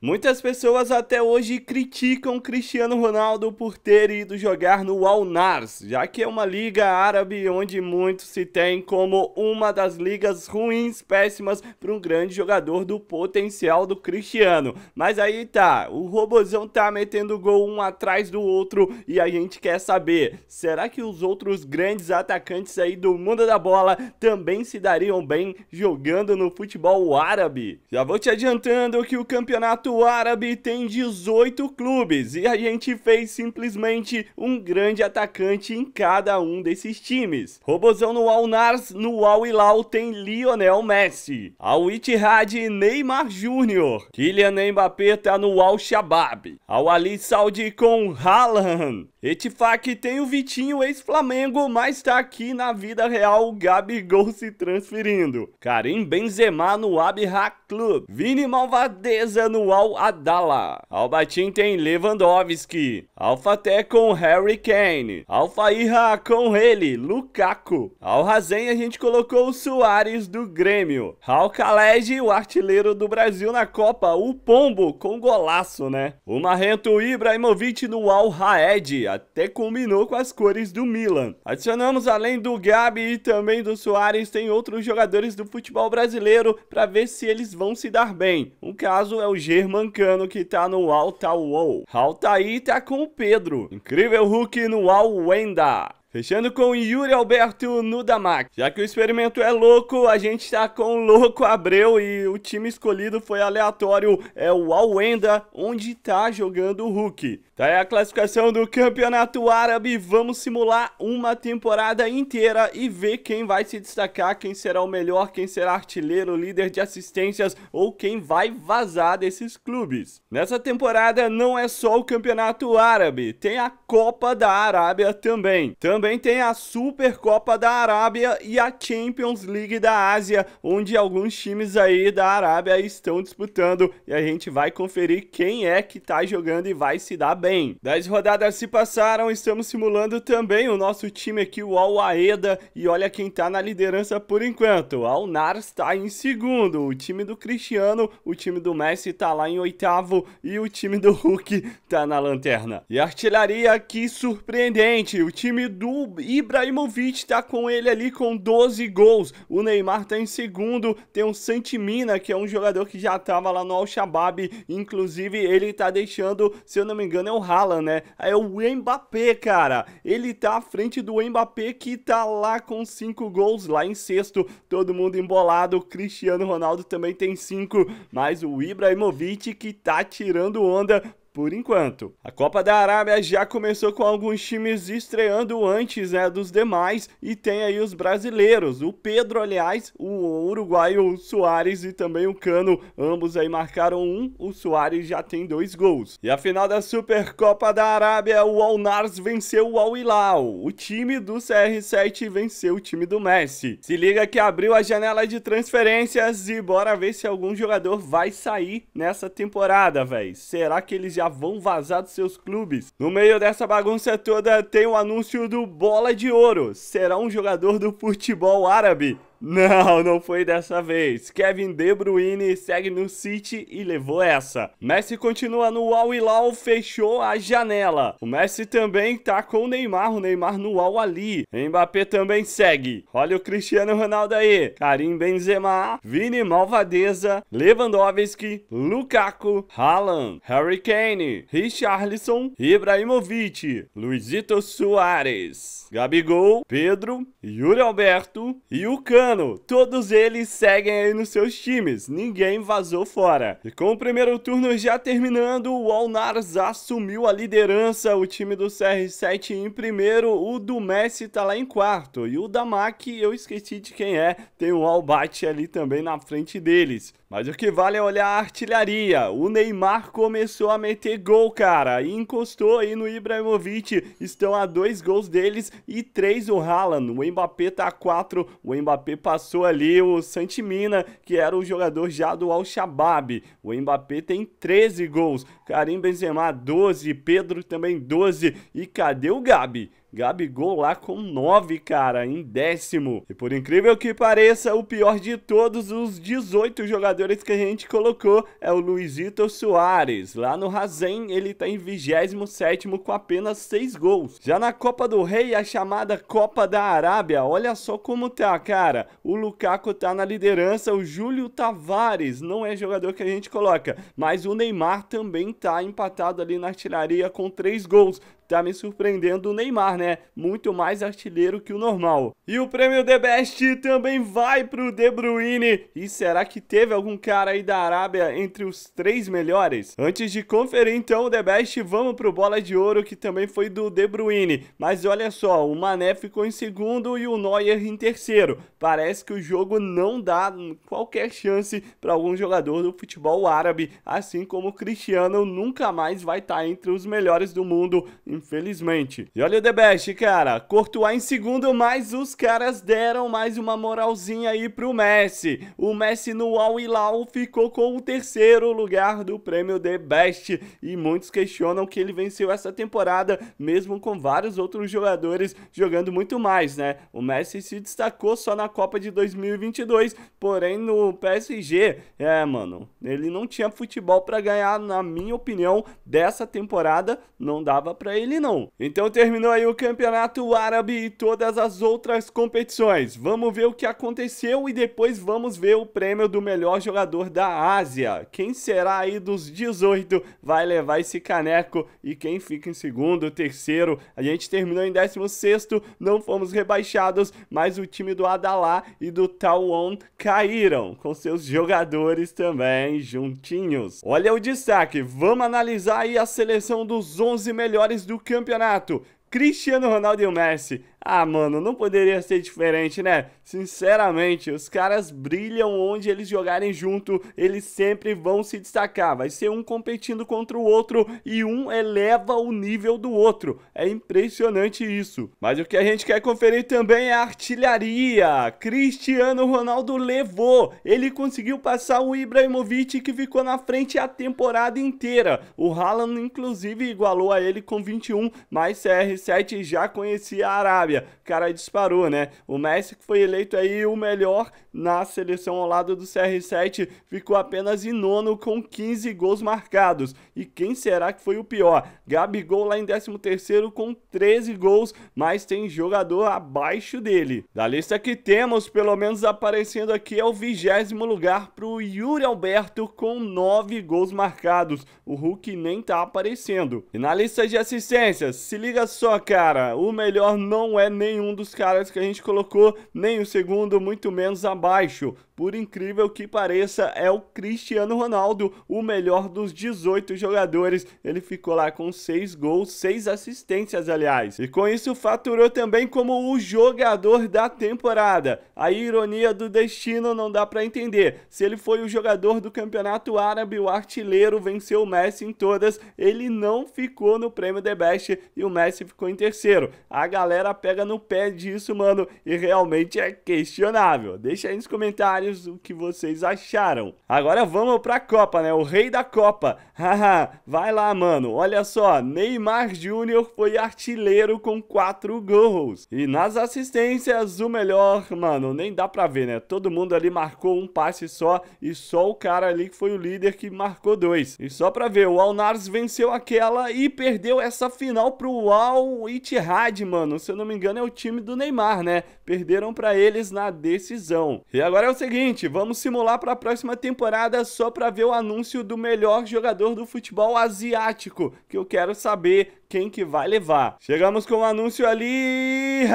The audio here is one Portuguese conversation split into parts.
Muitas pessoas até hoje criticam Cristiano Ronaldo por ter ido jogar no Al Nassr, já que é uma liga árabe onde muito se tem como uma das ligas ruins, péssimas para um grande jogador do potencial do Cristiano. Mas aí tá, o robozão tá metendo gol um atrás do outro e a gente quer saber, será que os outros grandes atacantes aí do mundo da bola também se dariam bem jogando no futebol árabe? Já vou te adiantando que o campeonato árabe tem 18 clubes e a gente fez simplesmente um grande atacante em cada um desses times. Robozão no Al Nassr, no Al-Hilal tem Lionel Messi, Al-Ittihad Neymar Júnior, Kylian Mbappé tá no Al-Shabab, Al-Ali Saudi com Haaland, Ettifaq tem o Vitinho ex-Flamengo, mas tá aqui na vida real, o Gabigol se transferindo, Karim Benzema no Abha Club, Vini Malvadeza no Al-Adalah, Al-Batin tem Lewandowski, Al-Fateh com Harry Kane, Al-Faiha com ele, Lukaku, Al-Hazen a gente colocou o Soares do Grêmio, Al-Khaled, o artilheiro do Brasil na Copa, o Pombo com golaço, né? O marrento Ibrahimovic no Al-Raed, até combinou com as cores do Milan. Adicionamos além do Gabi e também do Soares, tem outros jogadores do futebol brasileiro para ver se eles vão se dar bem. Um caso é o G Mancano, que tá no Al-Tawou. Al-Taí tá com o Pedro. Incrível Hulk no Al-Wehda. Fechando com Yuri Alberto no Damac. Já que o experimento é louco, a gente tá com o Louco Abreu e o time escolhido foi aleatório, é o Al-Wehda, onde tá jogando o Hulk. Tá aí a classificação do Campeonato Árabe, vamos simular uma temporada inteira e ver quem vai se destacar, quem será o melhor, quem será artilheiro, líder de assistências ou quem vai vazar desses clubes. Nessa temporada não é só o Campeonato Árabe, tem a Copa da Arábia também. Também tem a Supercopa da Arábia e a Champions League da Ásia, onde alguns times aí da Arábia estão disputando e a gente vai conferir quem é que tá jogando e vai se dar bem. 10 rodadas se passaram, estamos simulando também o nosso time aqui, o Al-Wehda, e olha quem tá na liderança por enquanto. Al Nassr tá em segundo, o time do Cristiano, o time do Messi tá lá em oitavo e o time do Hulk tá na lanterna. E artilharia aqui surpreendente, o time do Ibrahimovic tá com ele ali com 12 gols, o Neymar tá em segundo, tem o Santi Mina, que é um jogador que já tava lá no Al-Shabab, inclusive ele tá deixando, se eu não me engano é o Haaland, né? É o Mbappé, cara, ele tá à frente do Mbappé, que tá lá com 5 gols, lá em sexto, todo mundo embolado, o Cristiano Ronaldo também tem 5, mas o Ibrahimovic que tá tirando onda por enquanto. A Copa da Arábia já começou com alguns times estreando antes, né, dos demais, e tem aí os brasileiros, o Pedro, aliás, o uruguaio Suárez e também o Cano, ambos aí marcaram um, o Suárez já tem 2 gols. E a final da Supercopa da Arábia, o Al Nassr venceu o Al-Hilal, o time do CR7 venceu o time do Messi. Se liga que abriu a janela de transferências e bora ver se algum jogador vai sair nessa temporada, velho. Será que eles já vão vazar dos seus clubes? No meio dessa bagunça toda tem o anúncio do Bola de Ouro. Será um jogador do futebol árabe? Não, não foi dessa vez. Kevin De Bruyne segue no City e levou essa. Messi continua no Al-Hilal, fechou a janela. O Messi também tá com o Neymar no Al-Ali. Mbappé também segue. Olha o Cristiano Ronaldo aí. Karim Benzema, Vini Malvadeza, Lewandowski, Lukaku, Haaland, Harry Kane, Richarlison, Ibrahimovic, Luizito Soares, Gabigol, Pedro, Yuri Alberto e o Cano. Todos eles seguem aí nos seus times, ninguém vazou fora. E com o primeiro turno já terminando, o Al Nassr assumiu a liderança, o time do CR7 em primeiro, o do Messi tá lá em quarto, e o Damac, eu esqueci de quem é, tem o Al-Batin ali também na frente deles. Mas o que vale é olhar a artilharia, o Neymar começou a meter gol, cara, e encostou aí no Ibrahimovic, estão a 2 gols deles e 3 o Haaland, o Mbappé tá a 4, o Mbappé passou ali o Santi Mina, que era o jogador já do Al-Shabab, o Mbappé tem 13 gols, Karim Benzema 12, Pedro também 12, e cadê o Gabi? Gabigol lá com 9, cara, em 10º. E por incrível que pareça, o pior de todos os 18 jogadores que a gente colocou é o Luizito Soares. Lá no Hazen, ele tá em 27º com apenas 6 gols. Já na Copa do Rei, a chamada Copa da Arábia, olha só como tá, cara. O Lukaku tá na liderança, o Júlio Tavares não é jogador que a gente coloca, mas o Neymar também tá empatado ali na artilharia com 3 gols. Tá me surpreendendo o Neymar, né? Muito mais artilheiro que o normal. E o prêmio The Best também vai pro De Bruyne. E será que teve algum cara aí da Arábia entre os 3 melhores? Antes de conferir então o The Best, vamos pro Bola de Ouro, que também foi do De Bruyne. Mas olha só, o Mané ficou em 2º e o Neuer em 3º. Parece que o jogo não dá qualquer chance para algum jogador do futebol árabe, assim como o Cristiano nunca mais vai estar entre os melhores do mundo, infelizmente. E olha o The Best, cara. Courtois em 2º, mas os caras deram mais uma moralzinha aí pro Messi. O Messi no Al-Hilal ficou com o 3º lugar do prêmio The Best. E muitos questionam que ele venceu essa temporada, mesmo com vários outros jogadores jogando muito mais, né? O Messi se destacou só na Copa de 2022, porém no PSG, mano, ele não tinha futebol pra ganhar, na minha opinião, dessa temporada, não dava pra ele não. Então terminou aí o Campeonato Árabe e todas as outras competições. Vamos ver o que aconteceu e depois vamos ver o prêmio do melhor jogador da Ásia. Quem será aí dos 18 vai levar esse caneco e quem fica em 2º, 3º. A gente terminou em 16º, não fomos rebaixados, mas o time do Al-Adalah e do Tawon caíram, com seus jogadores também juntinhos. Olha o destaque, vamos analisar aí a seleção dos 11 melhores do campeonato. Cristiano Ronaldo e o Messi. Ah, mano, não poderia ser diferente, né? Sinceramente, os caras brilham onde eles jogarem junto, eles sempre vão se destacar. Vai ser um competindo contra o outro e um eleva o nível do outro. É impressionante isso. Mas o que a gente quer conferir também é a artilharia. Cristiano Ronaldo levou. Ele conseguiu passar o Ibrahimovic, que ficou na frente a temporada inteira. O Haaland, inclusive, igualou a ele com 21, mas CR7 já conhecia a Arábia. O cara disparou, né? O Messi, que foi eleito aí o melhor na seleção ao lado do CR7, ficou apenas em 9º com 15 gols marcados. E quem será que foi o pior? Gabigol lá em 13º com 13 gols, mas tem jogador abaixo dele. Da lista que temos, pelo menos aparecendo aqui, é o 20º lugar pro Yuri Alberto com 9 gols marcados. O Hulk nem tá aparecendo. E na lista de assistências, se liga só, cara, o melhor não é nenhum dos caras que a gente colocou, nem o 2º, muito menos abaixo. Por incrível que pareça, é o Cristiano Ronaldo, o melhor dos 18 jogadores. Ele ficou lá com 6 gols, 6 assistências, aliás. E com isso faturou também como o jogador da temporada. A ironia do destino não dá pra entender. Se ele foi o jogador do Campeonato Árabe, o artilheiro venceu o Messi em todas, ele não ficou no prêmio The Best e o Messi ficou em 3º. A galera pega no pé disso, mano, e realmente é questionável. Deixa aí nos comentários o que vocês acharam. Agora vamos pra Copa, né? O rei da Copa. Haha, vai lá, mano. Olha só, Neymar Júnior foi artilheiro com 4 gols. E nas assistências, o melhor, mano, nem dá pra ver, né? Todo mundo ali marcou um passe só e só o cara ali que foi o líder que marcou 2. E só pra ver, o Al Nassr venceu aquela e perdeu essa final pro Al-Ittihad, mano. Se eu não me engano, é o time do Neymar, né? Perderam pra eles na decisão. E agora é o seguinte, vamos simular para a próxima temporada só para ver o anúncio do melhor jogador do futebol asiático, que eu quero saber quem que vai levar. Chegamos com o anúncio ali.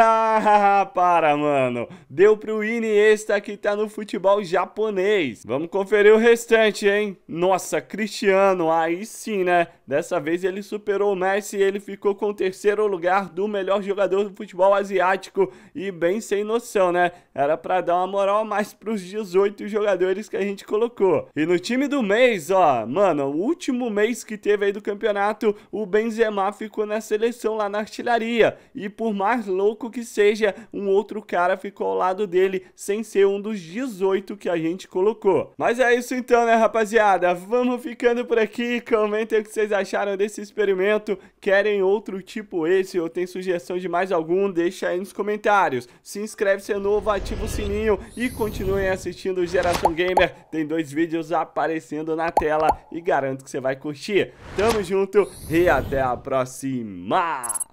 Para, mano. Deu pro Iniesta, que tá no futebol japonês. Vamos conferir o restante, hein? Nossa, Cristiano, aí sim, né? Dessa vez ele superou o Messi e ele ficou com o 3º lugar do melhor jogador do futebol asiático. E bem sem noção, né? Era para dar uma moral a mais pros 18 jogadores que a gente colocou. E no time do mês, ó, mano, o último mês que teve aí do campeonato, o Benzema ficou na seleção lá na artilharia. E por mais louco que seja, um outro cara ficou ao lado dele, sem ser um dos 18 que a gente colocou. Mas é isso então, né, rapaziada? Vamos ficando por aqui. Comentem o que vocês acharam desse experimento. Querem outro tipo esse ou tem sugestão de mais algum? Deixa aí nos comentários. Se inscreve se é novo, ativa o sininho e continuem assistindo o Geração Gamer. Tem 2 vídeos aparecendo na tela e garanto que você vai curtir. Tamo junto e até a próxima!